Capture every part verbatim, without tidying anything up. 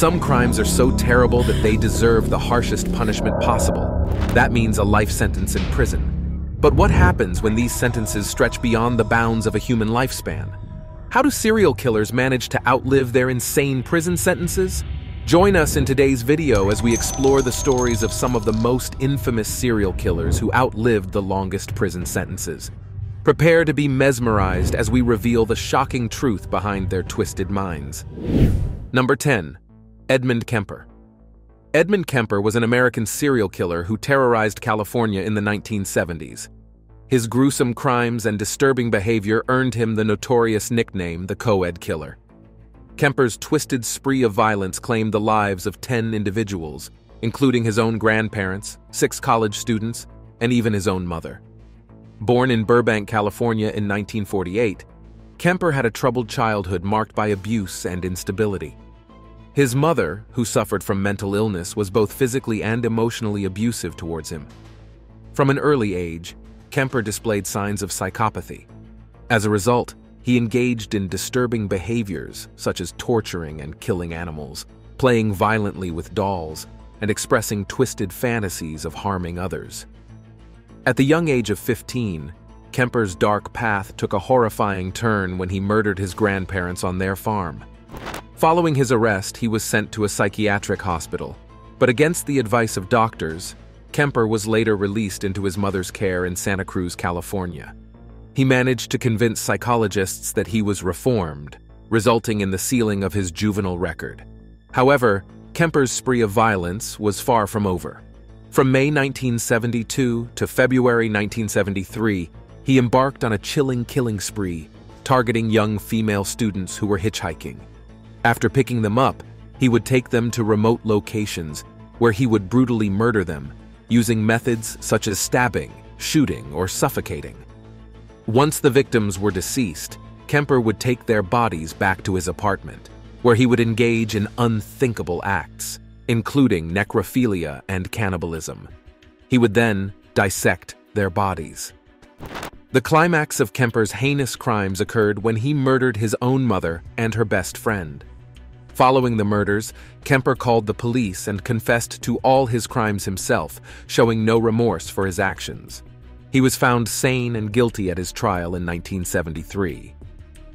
Some crimes are so terrible that they deserve the harshest punishment possible. That means a life sentence in prison. But what happens when these sentences stretch beyond the bounds of a human lifespan? How do serial killers manage to outlive their insane prison sentences? Join us in today's video as we explore the stories of some of the most infamous serial killers who outlived the longest prison sentences. Prepare to be mesmerized as we reveal the shocking truth behind their twisted minds. Number ten. Edmund Kemper. Edmund Kemper was an American serial killer who terrorized California in the nineteen seventies. His gruesome crimes and disturbing behavior earned him the notorious nickname the Co-Ed Killer. Kemper's twisted spree of violence claimed the lives of ten individuals, including his own grandparents, six college students, and even his own mother. Born in Burbank, California in nineteen forty-eight, Kemper had a troubled childhood marked by abuse and instability. His mother, who suffered from mental illness, was both physically and emotionally abusive towards him. From an early age, Kemper displayed signs of psychopathy. As a result, he engaged in disturbing behaviors such as torturing and killing animals, playing violently with dolls, and expressing twisted fantasies of harming others. At the young age of fifteen, Kemper's dark path took a horrifying turn when he murdered his grandparents on their farm. Following his arrest, he was sent to a psychiatric hospital, but against the advice of doctors, Kemper was later released into his mother's care in Santa Cruz, California. He managed to convince psychologists that he was reformed, resulting in the sealing of his juvenile record. However, Kemper's spree of violence was far from over. From May nineteen seventy-two to February nineteen seventy-three, he embarked on a chilling killing spree, targeting young female students who were hitchhiking. After picking them up, he would take them to remote locations where he would brutally murder them, using methods such as stabbing, shooting, or suffocating. Once the victims were deceased, Kemper would take their bodies back to his apartment, where he would engage in unthinkable acts, including necrophilia and cannibalism. He would then dissect their bodies. The climax of Kemper's heinous crimes occurred when he murdered his own mother and her best friend. Following the murders, Kemper called the police and confessed to all his crimes himself, showing no remorse for his actions. He was found sane and guilty at his trial in nineteen seventy-three.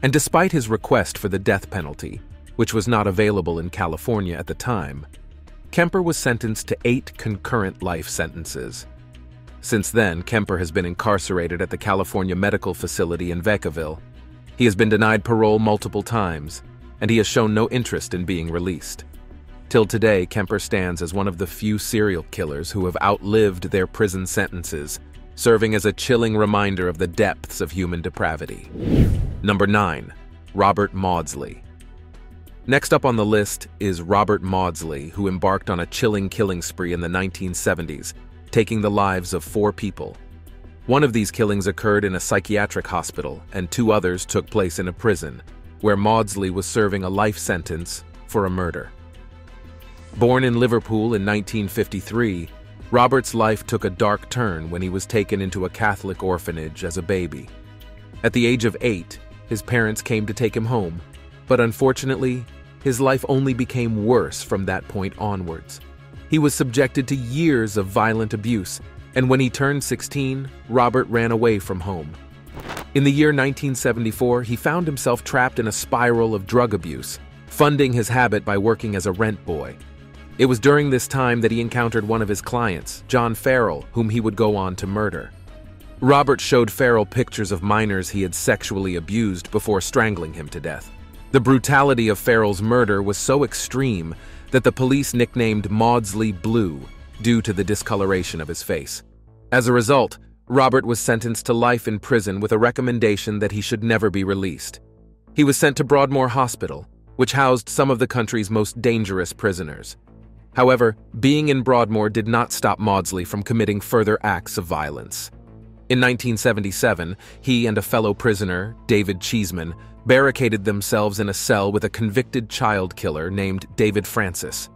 And despite his request for the death penalty, which was not available in California at the time, Kemper was sentenced to eight concurrent life sentences. Since then, Kemper has been incarcerated at the California Medical Facility in Vacaville. He has been denied parole multiple times, and he has shown no interest in being released. Till today, Kemper stands as one of the few serial killers who have outlived their prison sentences, serving as a chilling reminder of the depths of human depravity. Number nine. Robert Maudsley. Next up on the list is Robert Maudsley, who embarked on a chilling killing spree in the nineteen seventies, taking the lives of four people. One of these killings occurred in a psychiatric hospital, and two others took place in a prison, where Maudsley was serving a life sentence for a murder. Born in Liverpool in nineteen fifty-three, Robert's life took a dark turn when he was taken into a Catholic orphanage as a baby. At the age of eight, his parents came to take him home, but unfortunately, his life only became worse from that point onwards. He was subjected to years of violent abuse, and when he turned sixteen, Robert ran away from home. In the year nineteen seventy-four, he found himself trapped in a spiral of drug abuse, funding his habit by working as a rent boy. It was during this time that he encountered one of his clients, John Farrell, whom he would go on to murder. Robert showed Farrell pictures of minors he had sexually abused before strangling him to death. The brutality of Farrell's murder was so extreme that the police nicknamed Maudsley Blue due to the discoloration of his face. As a result, Robert was sentenced to life in prison with a recommendation that he should never be released. He was sent to Broadmoor Hospital, which housed some of the country's most dangerous prisoners. However, being in Broadmoor did not stop Maudsley from committing further acts of violence. In nineteen seventy-seven, he and a fellow prisoner, David Cheeseman, barricaded themselves in a cell with a convicted child killer named David Francis.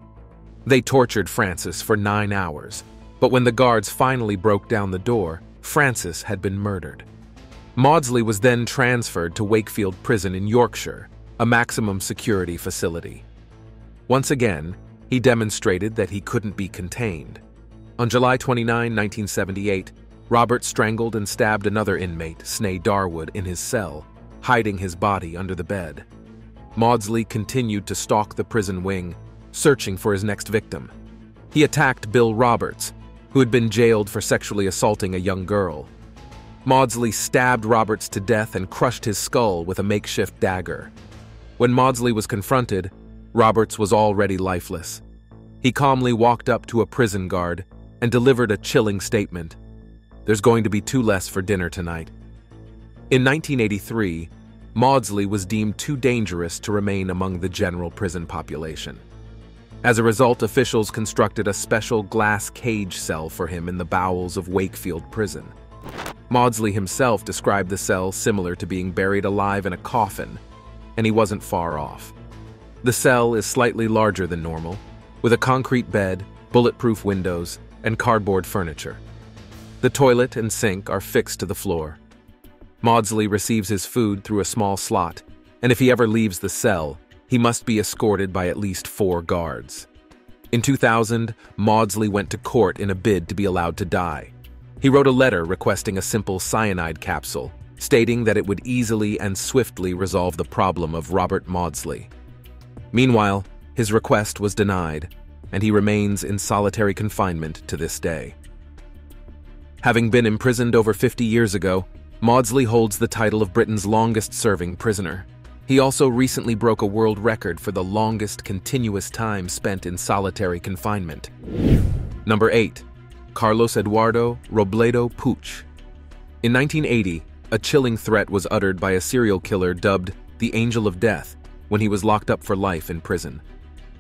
They tortured Francis for nine hours, but when the guards finally broke down the door, Francis had been murdered. Maudsley was then transferred to Wakefield Prison in Yorkshire, a maximum security facility. Once again, he demonstrated that he couldn't be contained. On July twenty-ninth, nineteen seventy-eight, Robert strangled and stabbed another inmate, Snae Darwood, in his cell, hiding his body under the bed. Maudsley continued to stalk the prison wing, searching for his next victim. He attacked Bill Roberts, who had been jailed for sexually assaulting a young girl. Maudsley stabbed Roberts to death and crushed his skull with a makeshift dagger. When Maudsley was confronted, Roberts was already lifeless. He calmly walked up to a prison guard and delivered a chilling statement. "There's going to be two less for dinner tonight." In nineteen eighty-three, Maudsley was deemed too dangerous to remain among the general prison population. As a result, officials constructed a special glass cage cell for him in the bowels of Wakefield Prison. Maudsley himself described the cell similar to being buried alive in a coffin, and he wasn't far off. The cell is slightly larger than normal, with a concrete bed, bulletproof windows, and cardboard furniture. The toilet and sink are fixed to the floor. Maudsley receives his food through a small slot, and if he ever leaves the cell, he must be escorted by at least four guards. In two thousand, Maudsley went to court in a bid to be allowed to die. He wrote a letter requesting a simple cyanide capsule, stating that it would easily and swiftly resolve the problem of Robert Maudsley. Meanwhile, his request was denied, and he remains in solitary confinement to this day. Having been imprisoned over fifty years ago, Maudsley holds the title of Britain's longest-serving prisoner. He also recently broke a world record for the longest continuous time spent in solitary confinement. Number eight. Carlos Eduardo Robledo Puch. In nineteen eighty, a chilling threat was uttered by a serial killer dubbed the Angel of Death when he was locked up for life in prison.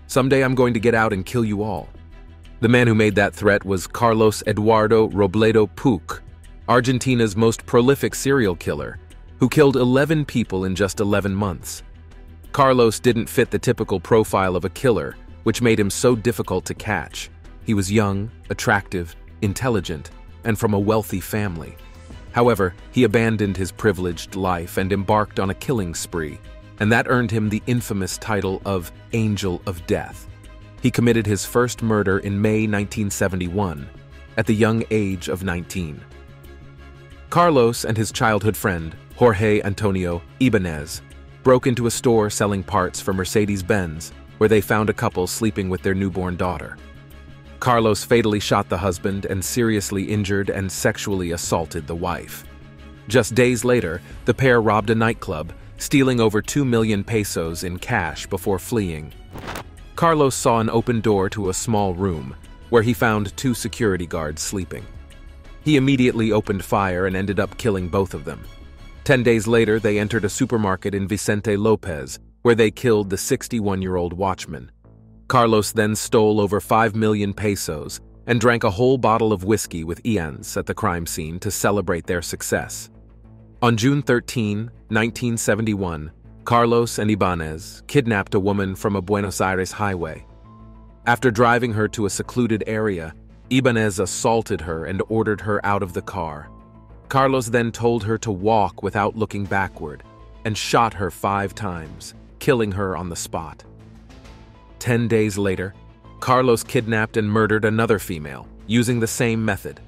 "Someday I'm going to get out and kill you all." The man who made that threat was Carlos Eduardo Robledo Puch, Argentina's most prolific serial killer, who killed eleven people in just eleven months. Carlos didn't fit the typical profile of a killer, which made him so difficult to catch. He was young, attractive, intelligent, and from a wealthy family. However, he abandoned his privileged life and embarked on a killing spree, and that earned him the infamous title of Angel of Death. He committed his first murder in May nineteen seventy-one, at the young age of nineteen. Carlos and his childhood friend, Jorge Antonio Ibanez, broke into a store selling parts for Mercedes-Benz, where they found a couple sleeping with their newborn daughter. Carlos fatally shot the husband and seriously injured and sexually assaulted the wife. Just days later, the pair robbed a nightclub, stealing over two million pesos in cash before fleeing. Carlos saw an open door to a small room, where he found two security guards sleeping. He immediately opened fire and ended up killing both of them. Ten days later, they entered a supermarket in Vicente Lopez, where they killed the sixty-one-year-old watchman. Carlos then stole over five million pesos and drank a whole bottle of whiskey with Ianz at the crime scene to celebrate their success. On June thirteenth, nineteen seventy-one, Carlos and Ibanez kidnapped a woman from a Buenos Aires highway. After driving her to a secluded area, Ibanez assaulted her and ordered her out of the car. Carlos then told her to walk without looking backward and shot her five times, killing her on the spot. Ten days later, Carlos kidnapped and murdered another female, using the same method.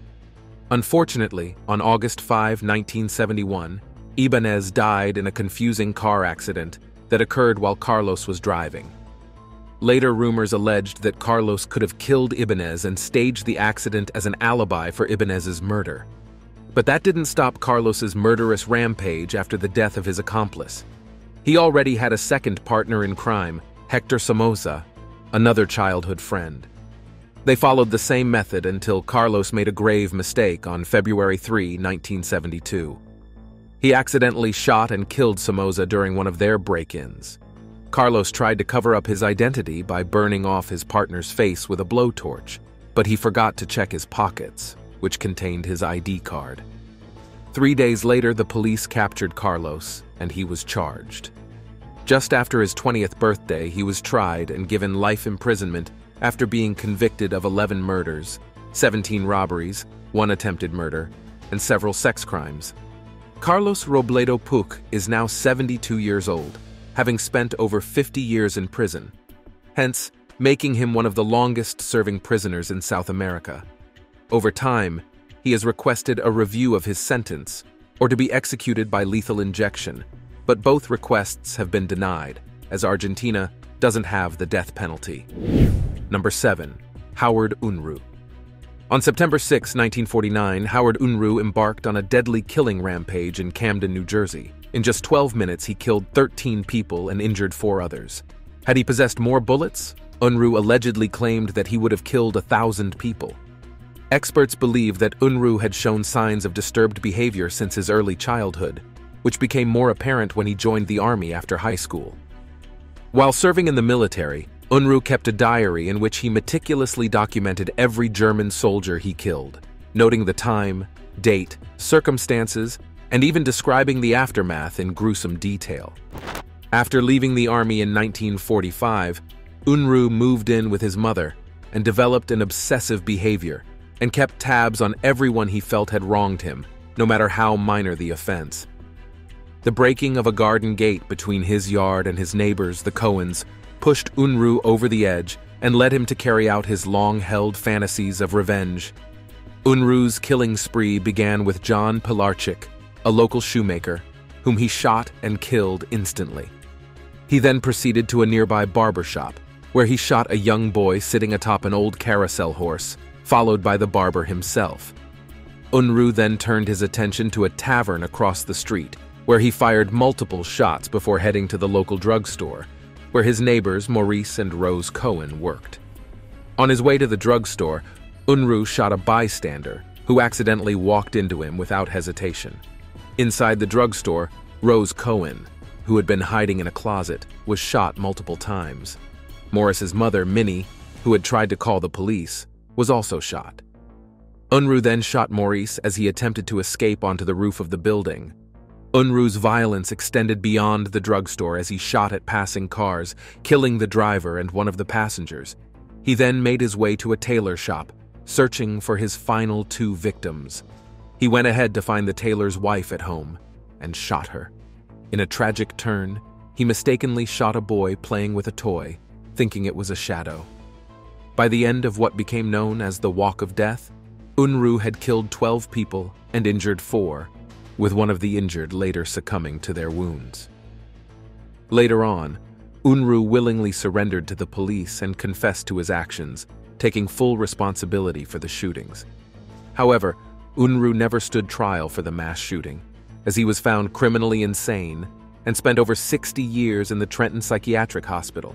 Unfortunately, on August fifth, nineteen seventy-one, Ibanez died in a confusing car accident that occurred while Carlos was driving. Later rumors alleged that Carlos could have killed Ibanez and staged the accident as an alibi for Ibanez's murder. But that didn't stop Carlos's murderous rampage after the death of his accomplice. He already had a second partner in crime, Hector Somoza, another childhood friend. They followed the same method until Carlos made a grave mistake on February third, nineteen seventy-two. He accidentally shot and killed Somoza during one of their break-ins. Carlos tried to cover up his identity by burning off his partner's face with a blowtorch, but he forgot to check his pockets, which contained his I D card. Three days later, the police captured Carlos, and he was charged. Just after his twentieth birthday, he was tried and given life imprisonment after being convicted of eleven murders, seventeen robberies, one attempted murder, and several sex crimes. Carlos Robledo Puch is now seventy-two years old, having spent over fifty years in prison. hence making him one of the longest-serving prisoners in South America. Over time, he has requested a review of his sentence, or to be executed by lethal injection, but both requests have been denied, as Argentina doesn't have the death penalty. Number seven. Howard Unruh. On September sixth, nineteen forty-nine, Howard Unruh embarked on a deadly killing rampage in Camden, New Jersey. In just twelve minutes, he killed thirteen people and injured four others. Had he possessed more bullets, Unruh allegedly claimed that he would have killed a thousand people. Experts believe that Unruh had shown signs of disturbed behavior since his early childhood, which became more apparent when he joined the army after high school. While serving in the military, Unruh kept a diary in which he meticulously documented every German soldier he killed, noting the time, date, circumstances, and even describing the aftermath in gruesome detail. After leaving the army in nineteen forty-five, Unruh moved in with his mother and developed an obsessive behavior, and kept tabs on everyone he felt had wronged him, no matter how minor the offense. The breaking of a garden gate between his yard and his neighbors, the Cohens, pushed Unruh over the edge and led him to carry out his long-held fantasies of revenge. Unruh's killing spree began with John Pilarchik, a local shoemaker, whom he shot and killed instantly. He then proceeded to a nearby barber shop, where he shot a young boy sitting atop an old carousel horse, followed by the barber himself. Unruh then turned his attention to a tavern across the street, where he fired multiple shots before heading to the local drugstore, where his neighbors Maurice and Rose Cohen worked. On his way to the drugstore, Unruh shot a bystander, who accidentally walked into him without hesitation. Inside the drugstore, Rose Cohen, who had been hiding in a closet, was shot multiple times. Morris's mother, Minnie, who had tried to call the police, was also shot. Unruh then shot Maurice as he attempted to escape onto the roof of the building. Unruh's violence extended beyond the drugstore as he shot at passing cars, killing the driver and one of the passengers. He then made his way to a tailor shop, searching for his final two victims. He went ahead to find the tailor's wife at home and shot her. In a tragic turn, he mistakenly shot a boy playing with a toy, thinking it was a shadow. By the end of what became known as the Walk of Death, Unruh had killed twelve people and injured four, with one of the injured later succumbing to their wounds. Later on, Unruh willingly surrendered to the police and confessed to his actions, taking full responsibility for the shootings. However, Unruh never stood trial for the mass shooting, as he was found criminally insane and spent over sixty years in the Trenton Psychiatric Hospital.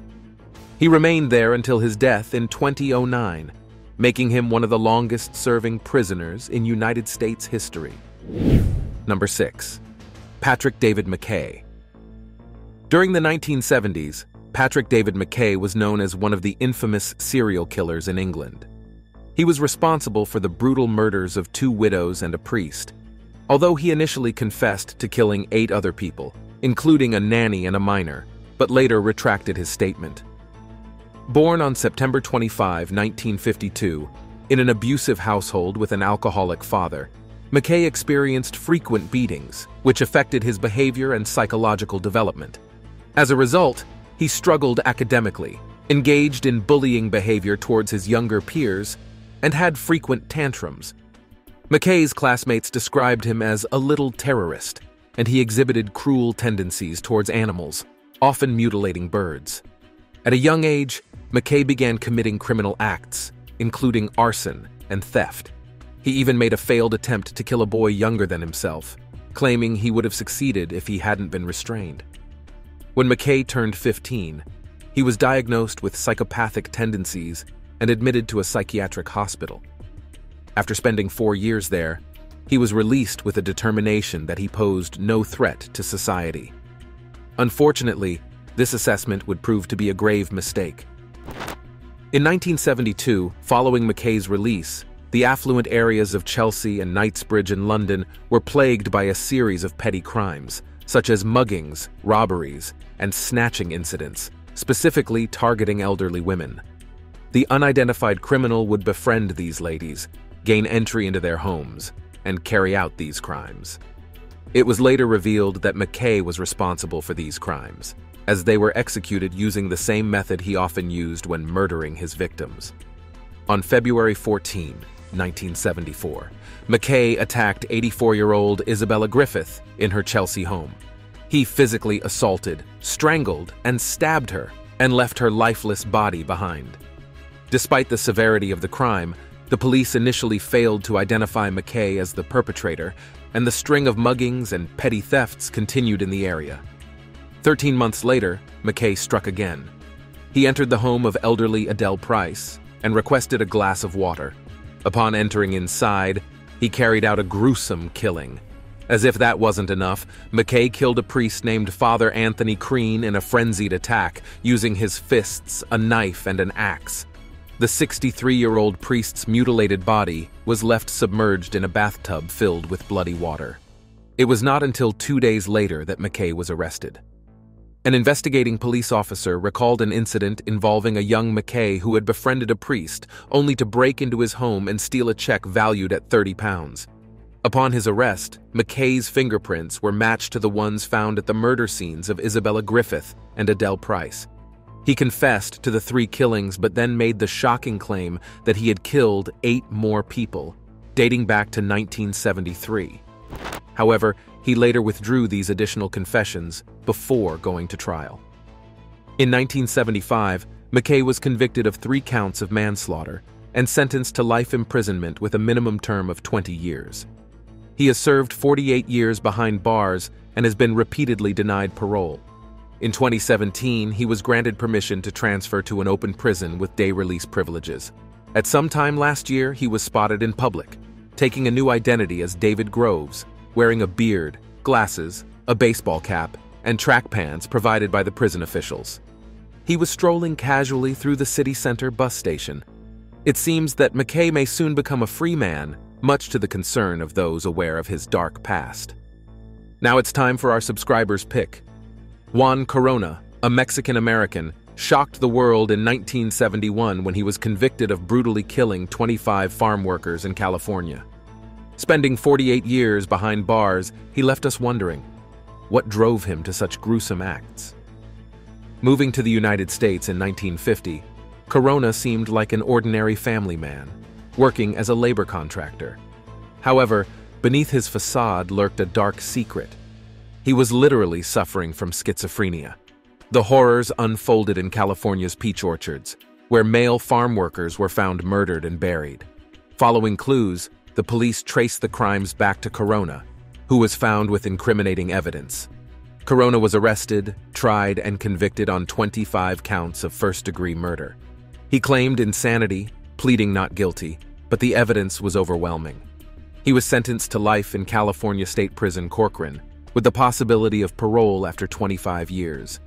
He remained there until his death in twenty oh nine, making him one of the longest-serving prisoners in United States history. Number six. Patrick David McKay. During the nineteen seventies, Patrick David McKay was known as one of the infamous serial killers in England. He was responsible for the brutal murders of two widows and a priest, although he initially confessed to killing eight other people, including a nanny and a minor, but later retracted his statement. Born on September twenty-fifth, nineteen fifty-two, in an abusive household with an alcoholic father, McKay experienced frequent beatings, which affected his behavior and psychological development. As a result, he struggled academically, engaged in bullying behavior towards his younger peers, and had frequent tantrums. McKay's classmates described him as a little terrorist, and he exhibited cruel tendencies towards animals, often mutilating birds. At a young age, McKay began committing criminal acts, including arson and theft. He even made a failed attempt to kill a boy younger than himself, claiming he would have succeeded if he hadn't been restrained. When McKay turned fifteen, he was diagnosed with psychopathic tendencies and admitted to a psychiatric hospital. After spending four years there, he was released with a determination that he posed no threat to society. Unfortunately, this assessment would prove to be a grave mistake. In nineteen seventy-two, following McKay's release, the affluent areas of Chelsea and Knightsbridge in London were plagued by a series of petty crimes, such as muggings, robberies, and snatching incidents, specifically targeting elderly women. The unidentified criminal would befriend these ladies, gain entry into their homes, and carry out these crimes. It was later revealed that McKay was responsible for these crimes, as they were executed using the same method he often used when murdering his victims. On February fourteenth, nineteen seventy-four, McKay attacked eighty-four-year-old Isabella Griffith in her Chelsea home. He physically assaulted, strangled, and stabbed her, and left her lifeless body behind. Despite the severity of the crime, the police initially failed to identify McKay as the perpetrator, and the string of muggings and petty thefts continued in the area. Thirteen months later, McKay struck again. He entered the home of elderly Adele Price and requested a glass of water. Upon entering inside, he carried out a gruesome killing. As if that wasn't enough, McKay killed a priest named Father Anthony Crean in a frenzied attack, using his fists, a knife, and an axe. The sixty-three-year-old priest's mutilated body was left submerged in a bathtub filled with bloody water. It was not until two days later that McKay was arrested. An investigating police officer recalled an incident involving a young McKay who had befriended a priest, only to break into his home and steal a check valued at thirty pounds. Upon his arrest, McKay's fingerprints were matched to the ones found at the murder scenes of Isabella Griffith and Adele Price. He confessed to the three killings, but then made the shocking claim that he had killed eight more people, dating back to nineteen seventy-three. However, he later withdrew these additional confessions before going to trial. In nineteen seventy-five, McKay was convicted of three counts of manslaughter and sentenced to life imprisonment with a minimum term of twenty years. He has served forty-eight years behind bars and has been repeatedly denied parole. In twenty seventeen, he was granted permission to transfer to an open prison with day release privileges. At some time last year, he was spotted in public, taking a new identity as David Groves, wearing a beard, glasses, a baseball cap, and track pants provided by the prison officials. He was strolling casually through the city center bus station. It seems that McKay may soon become a free man, much to the concern of those aware of his dark past. Now it's time for our subscriber's pick. Juan Corona, a Mexican-American, shocked the world in nineteen seventy-one when he was convicted of brutally killing twenty-five farm workers in California. Spending forty-eight years behind bars, he left us wondering, what drove him to such gruesome acts? Moving to the United States in nineteen fifty, Corona seemed like an ordinary family man, working as a labor contractor. However, beneath his facade lurked a dark secret. He was literally suffering from schizophrenia. The horrors unfolded in California's peach orchards, where male farm workers were found murdered and buried. Following clues, the police traced the crimes back to Corona, who was found with incriminating evidence. Corona was arrested, tried, and convicted on twenty-five counts of first-degree murder. He claimed insanity, pleading not guilty, but the evidence was overwhelming. He was sentenced to life in California State Prison Corcoran, with the possibility of parole after twenty-five years.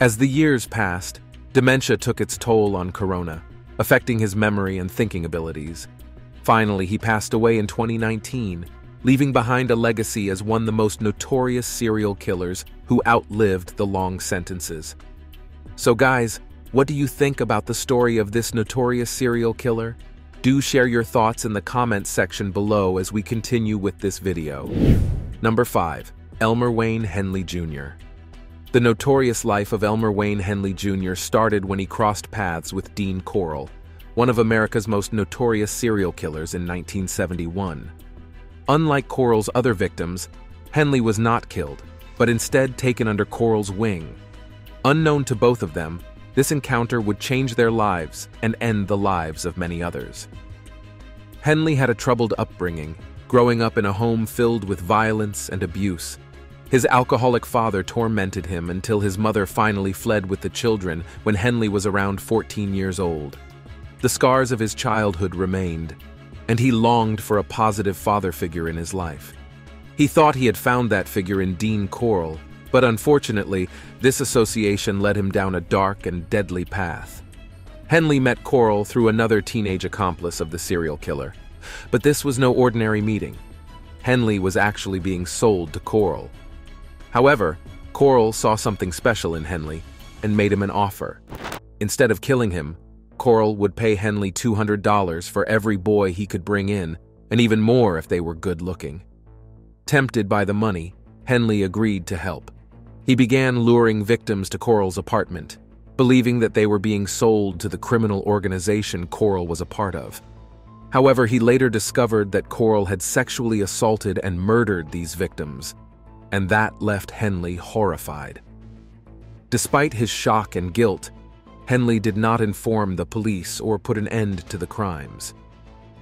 As the years passed, dementia took its toll on Corona, affecting his memory and thinking abilities. Finally, he passed away in twenty nineteen, leaving behind a legacy as one of the most notorious serial killers who outlived the long sentences. So guys, what do you think about the story of this notorious serial killer? Do share your thoughts in the comments section below as we continue with this video. Number five, Elmer Wayne Henley Junior The notorious life of Elmer Wayne Henley Junior started when he crossed paths with Dean Corll, one of America's most notorious serial killers, in nineteen seventy-one. Unlike Corll's other victims, Henley was not killed, but instead taken under Corll's wing. Unknown to both of them, this encounter would change their lives and end the lives of many others. Henley had a troubled upbringing, growing up in a home filled with violence and abuse. His alcoholic father tormented him until his mother finally fled with the children when Henley was around fourteen years old. The scars of his childhood remained, and he longed for a positive father figure in his life. He thought he had found that figure in Dean Corll, but unfortunately, this association led him down a dark and deadly path. Henley met Corll through another teenage accomplice of the serial killer, but this was no ordinary meeting. Henley was actually being sold to Corll. However, Corll saw something special in Henley and made him an offer. Instead of killing him, Corll would pay Henley two hundred dollars for every boy he could bring in, and even more if they were good-looking. Tempted by the money, Henley agreed to help. He began luring victims to Corll's apartment, believing that they were being sold to the criminal organization Corll was a part of. However, he later discovered that Corll had sexually assaulted and murdered these victims, and that left Henley horrified. Despite his shock and guilt, Henley did not inform the police or put an end to the crimes.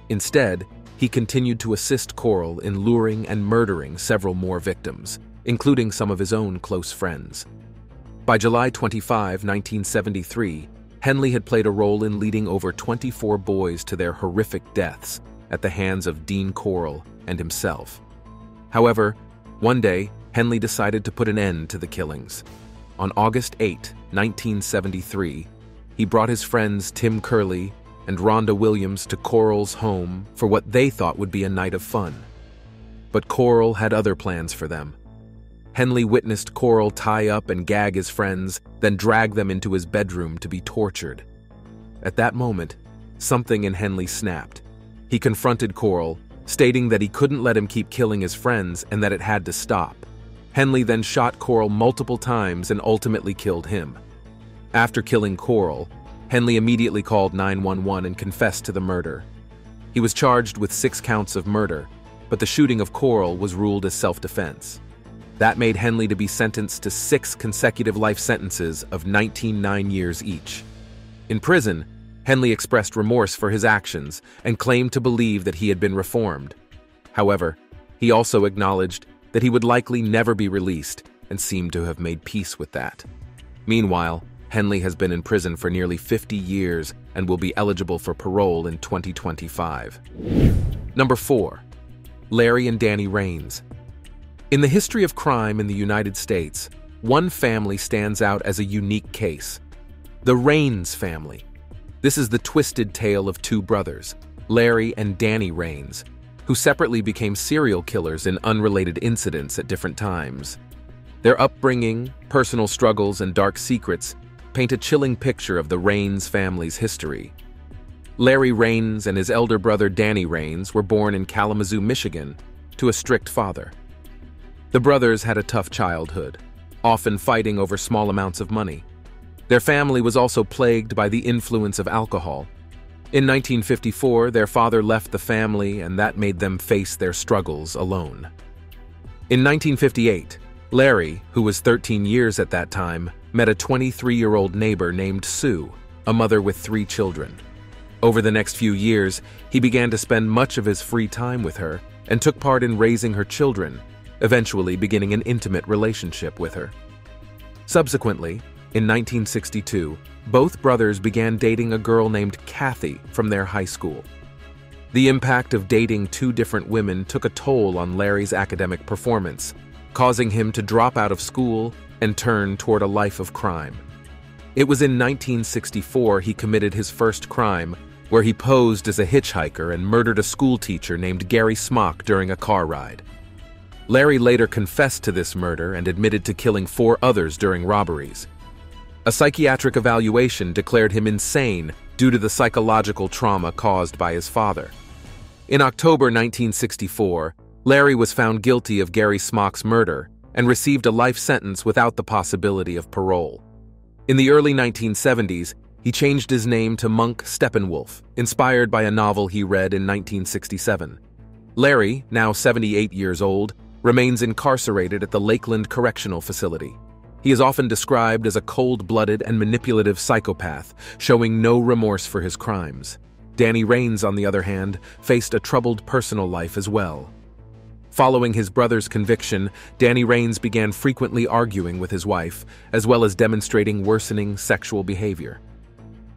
Instead, he continued to assist Corll in luring and murdering several more victims, including some of his own close friends. By July twenty-fifth, nineteen seventy-three, Henley had played a role in leading over twenty-four boys to their horrific deaths at the hands of Dean Corll and himself. However, one day, Henley decided to put an end to the killings. On August eighth, nineteen seventy-three, he brought his friends Tim Curley and Rhonda Williams to Corll's home for what they thought would be a night of fun. But Corll had other plans for them. Henley witnessed Corll tie up and gag his friends, then drag them into his bedroom to be tortured. At that moment, something in Henley snapped. He confronted Corll, stating that he couldn't let him keep killing his friends and that it had to stop. Henley then shot Corll multiple times and ultimately killed him. After killing Corll, Henley immediately called nine one one and confessed to the murder. He was charged with six counts of murder, but the shooting of Corll was ruled as self-defense. That made Henley to be sentenced to six consecutive life sentences of nineteen nine years each. In prison, Henley expressed remorse for his actions and claimed to believe that he had been reformed. However, he also acknowledged that he would likely never be released and seemed to have made peace with that. Meanwhile, Henley has been in prison for nearly fifty years and will be eligible for parole in twenty twenty-five. Number four. Larry and Danny Raines. In the history of crime in the United States, one family stands out as a unique case: the Raines family. This is the twisted tale of two brothers, Larry and Danny Raines, who separately became serial killers in unrelated incidents at different times. Their upbringing, personal struggles, and dark secrets paint a chilling picture of the Raines family's history. Larry Raines and his elder brother Danny Raines were born in Kalamazoo, Michigan, to a strict father. The brothers had a tough childhood, often fighting over small amounts of money. Their family was also plagued by the influence of alcohol. In nineteen fifty-four, their father left the family, and that made them face their struggles alone. In nineteen fifty-eight, Larry, who was thirteen years at that time, met a twenty-three-year-old neighbor named Sue, a mother with three children. Over the next few years, he began to spend much of his free time with her and took part in raising her children, eventually beginning an intimate relationship with her. Subsequently, in nineteen sixty-two, both brothers began dating a girl named Kathy from their high school. The impact of dating two different women took a toll on Larry's academic performance, causing him to drop out of school and turn toward a life of crime. It was in nineteen sixty-four he committed his first crime, where he posed as a hitchhiker and murdered a schoolteacher named Gary Smock during a car ride. Larry later confessed to this murder and admitted to killing four others during robberies. A psychiatric evaluation declared him insane due to the psychological trauma caused by his father. In October nineteen sixty-four, Larry was found guilty of Gary Smock's murder and received a life sentence without the possibility of parole. In the early nineteen seventies, he changed his name to Monk Steppenwolf, inspired by a novel he read in nineteen sixty-seven. Larry, now seventy-eight years old, remains incarcerated at the Lakeland Correctional Facility. He is often described as a cold-blooded and manipulative psychopath, showing no remorse for his crimes. Danny Raines, on the other hand, faced a troubled personal life as well. Following his brother's conviction, Danny Raines began frequently arguing with his wife, as well as demonstrating worsening sexual behavior.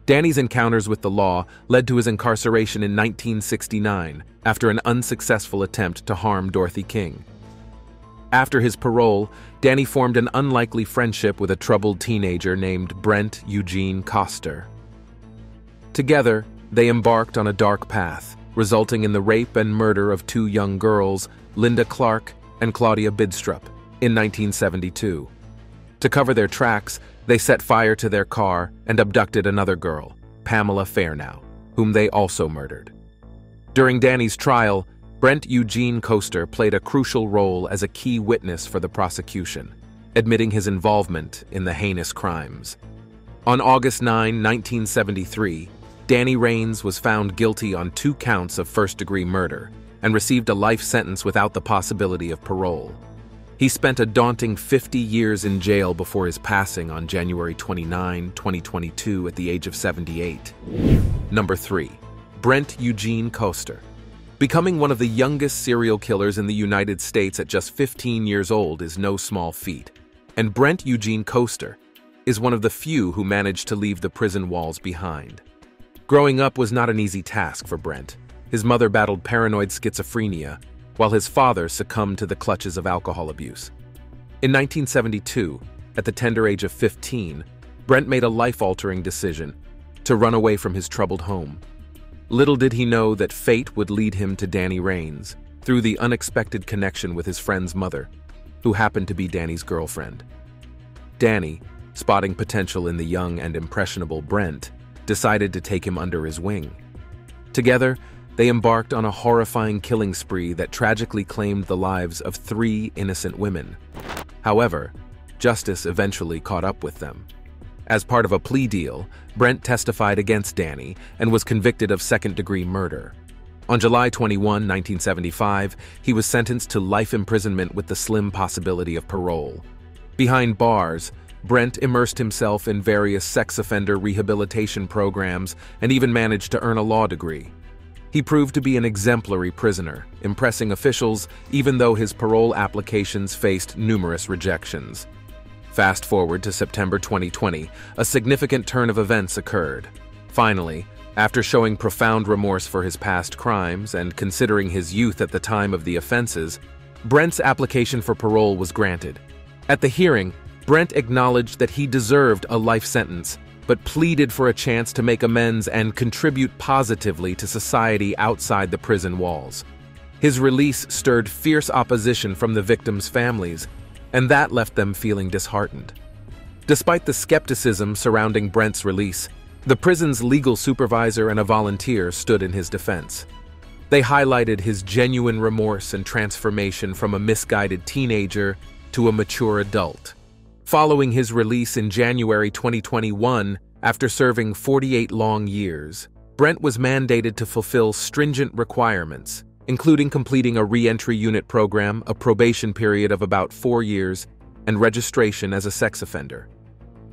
Danny's encounters with the law led to his incarceration in nineteen sixty-nine after an unsuccessful attempt to harm Dorothy King. After his parole, Danny formed an unlikely friendship with a troubled teenager named Brent Eugene Koster. Together, they embarked on a dark path, resulting in the rape and murder of two young girls, Linda Clark and Claudia Bidstrup, in nineteen seventy-two. To cover their tracks, they set fire to their car and abducted another girl, Pamela Fairnow, whom they also murdered. During Danny's trial, Brent Eugene Koster played a crucial role as a key witness for the prosecution. admitting his involvement in the heinous crimes. On August ninth, nineteen seventy-three, Danny Raines was found guilty on two counts of first-degree murder and received a life sentence without the possibility of parole. He spent a daunting fifty years in jail before his passing on January twenty-ninth, twenty twenty-two at the age of seventy-eight. Number three. Brent Eugene Koster. Becoming one of the youngest serial killers in the United States at just fifteen years old is no small feat, and Brent Eugene Koster is one of the few who managed to leave the prison walls behind. Growing up was not an easy task for Brent. His mother battled paranoid schizophrenia, while his father succumbed to the clutches of alcohol abuse. In nineteen seventy-two, at the tender age of fifteen, Brent made a life-altering decision to run away from his troubled home. Little did he know that fate would lead him to Danny Raines through the unexpected connection with his friend's mother, who happened to be Danny's girlfriend. Danny, spotting potential in the young and impressionable Brent, decided to take him under his wing. Together, they embarked on a horrifying killing spree that tragically claimed the lives of three innocent women. However, justice eventually caught up with them. As part of a plea deal, Brent testified against Danny and was convicted of second-degree murder. On July twenty-first, nineteen seventy-five, he was sentenced to life imprisonment with the slim possibility of parole. Behind bars, Brent immersed himself in various sex offender rehabilitation programs and even managed to earn a law degree. He proved to be an exemplary prisoner, impressing officials even though his parole applications faced numerous rejections. Fast forward to September twenty twenty, a significant turn of events occurred. Finally, after showing profound remorse for his past crimes and considering his youth at the time of the offenses, Brent's application for parole was granted. At the hearing, Brent acknowledged that he deserved a life sentence, but pleaded for a chance to make amends and contribute positively to society outside the prison walls. His release stirred fierce opposition from the victims' families, and that left them feeling disheartened. Despite the skepticism surrounding Brent's release, the prison's legal supervisor and a volunteer stood in his defense. They highlighted his genuine remorse and transformation from a misguided teenager to a mature adult. Following his release in January twenty twenty-one, after serving forty-eight long years, Brent was mandated to fulfill stringent requirements, including completing a re-entry unit program, a probation period of about four years, and registration as a sex offender.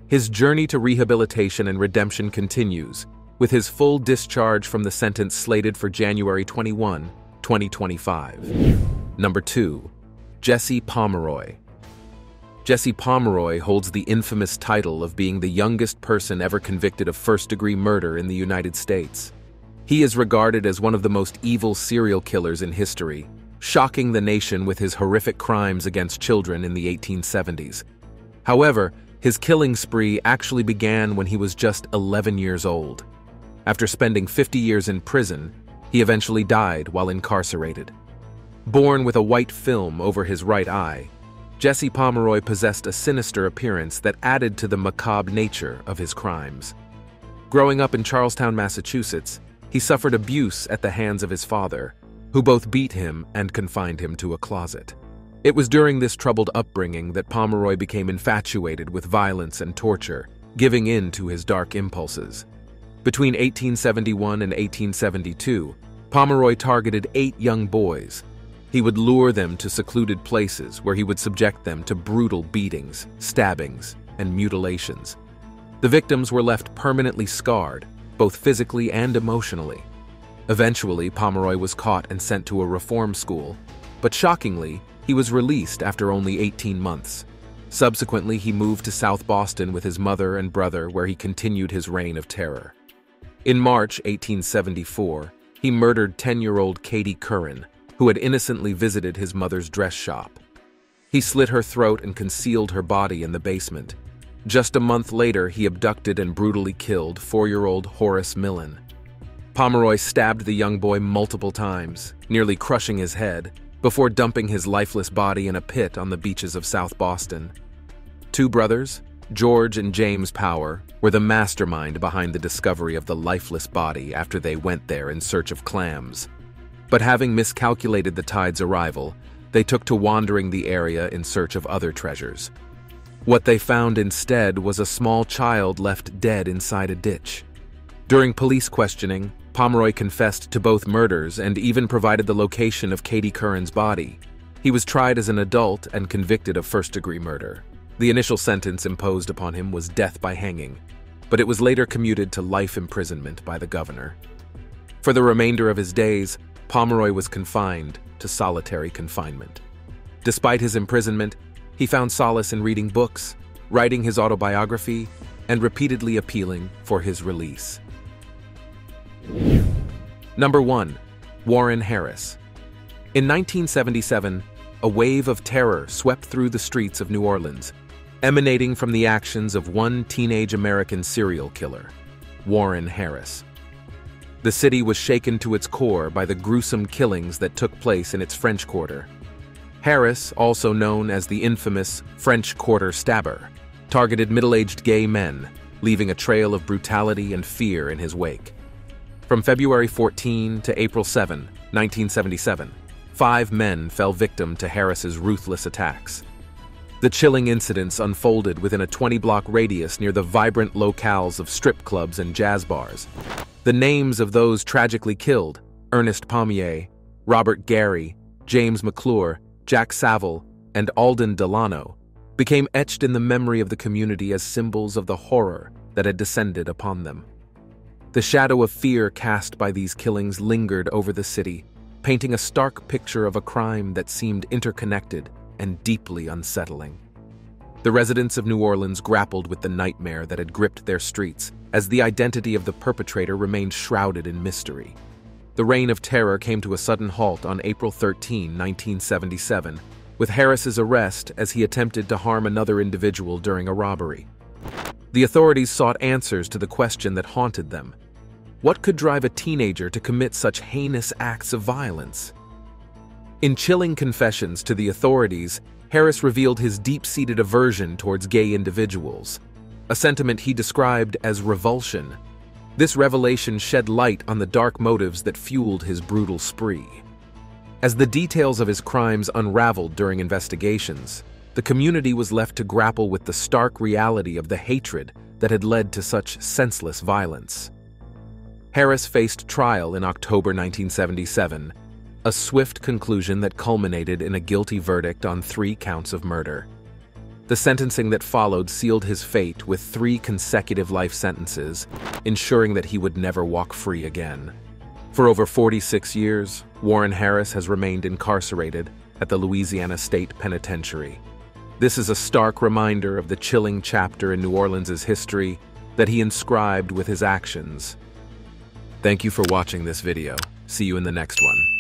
His journey to rehabilitation and redemption continues, with his full discharge from the sentence slated for January twenty-first, twenty twenty-five. Number two. Jesse Pomeroy. Jesse Pomeroy holds the infamous title of being the youngest person ever convicted of first-degree murder in the United States. He is regarded as one of the most evil serial killers in history, shocking the nation with his horrific crimes against children in the eighteen seventies. However, his killing spree actually began when he was just eleven years old. After spending fifty years in prison, he eventually died while incarcerated. Born with a white film over his right eye, Jesse Pomeroy possessed a sinister appearance that added to the macabre nature of his crimes. Growing up in Charlestown, Massachusetts, he suffered abuse at the hands of his father, who both beat him and confined him to a closet. It was during this troubled upbringing that Pomeroy became infatuated with violence and torture, giving in to his dark impulses. Between eighteen seventy-one and eighteen seventy-two, Pomeroy targeted eight young boys. He would lure them to secluded places where he would subject them to brutal beatings, stabbings, and mutilations. The victims were left permanently scarred, both physically and emotionally. Eventually, Pomeroy was caught and sent to a reform school, but shockingly, he was released after only eighteen months. Subsequently, he moved to South Boston with his mother and brother, where he continued his reign of terror. In March eighteen seventy-four, he murdered ten-year-old Katie Curran, who had innocently visited his mother's dress shop. He slit her throat and concealed her body in the basement. Just a month later, he abducted and brutally killed four-year-old Horace Millen. Pomeroy stabbed the young boy multiple times, nearly crushing his head, before dumping his lifeless body in a pit on the beaches of South Boston. Two brothers, George and James Power, were the mastermind behind the discovery of the lifeless body after they went there in search of clams. But having miscalculated the tide's arrival, they took to wandering the area in search of other treasures. What they found instead was a small child left dead inside a ditch. During police questioning, Pomeroy confessed to both murders and even provided the location of Katie Curran's body. He was tried as an adult and convicted of first-degree murder. The initial sentence imposed upon him was death by hanging, but it was later commuted to life imprisonment by the governor. For the remainder of his days, Pomeroy was confined to solitary confinement. Despite his imprisonment, he found solace in reading books, writing his autobiography, and repeatedly appealing for his release. Number one. Warren Harris. In nineteen seventy-seven, a wave of terror swept through the streets of New Orleans, emanating from the actions of one teenage American serial killer, Warren Harris. The city was shaken to its core by the gruesome killings that took place in its French Quarter. Harris, also known as the infamous French Quarter Stabber, targeted middle-aged gay men, leaving a trail of brutality and fear in his wake. From February fourteenth to April seventh, nineteen seventy-seven, five men fell victim to Harris's ruthless attacks. The chilling incidents unfolded within a twenty-block radius near the vibrant locales of strip clubs and jazz bars. The names of those tragically killed, Ernest Pommier, Robert Gary, James McClure, Jack Saville, and Alden Delano, became etched in the memory of the community as symbols of the horror that had descended upon them. The shadow of fear cast by these killings lingered over the city, painting a stark picture of a crime that seemed interconnected and deeply unsettling. The residents of New Orleans grappled with the nightmare that had gripped their streets, as the identity of the perpetrator remained shrouded in mystery. The reign of terror came to a sudden halt on April thirteenth, nineteen seventy-seven, with Harris's arrest as he attempted to harm another individual during a robbery. The authorities sought answers to the question that haunted them. What could drive a teenager to commit such heinous acts of violence? In chilling confessions to the authorities, Harris revealed his deep-seated aversion towards gay individuals, a sentiment he described as revulsion. This revelation shed light on the dark motives that fueled his brutal spree. As the details of his crimes unraveled during investigations, the community was left to grapple with the stark reality of the hatred that had led to such senseless violence. Harris faced trial in October nineteen seventy-seven, a swift conclusion that culminated in a guilty verdict on three counts of murder. The sentencing that followed sealed his fate with three consecutive life sentences, ensuring that he would never walk free again. For over forty-six years, Warren Harris has remained incarcerated at the Louisiana State Penitentiary. This is a stark reminder of the chilling chapter in New Orleans' history that he inscribed with his actions. Thank you for watching this video. See you in the next one.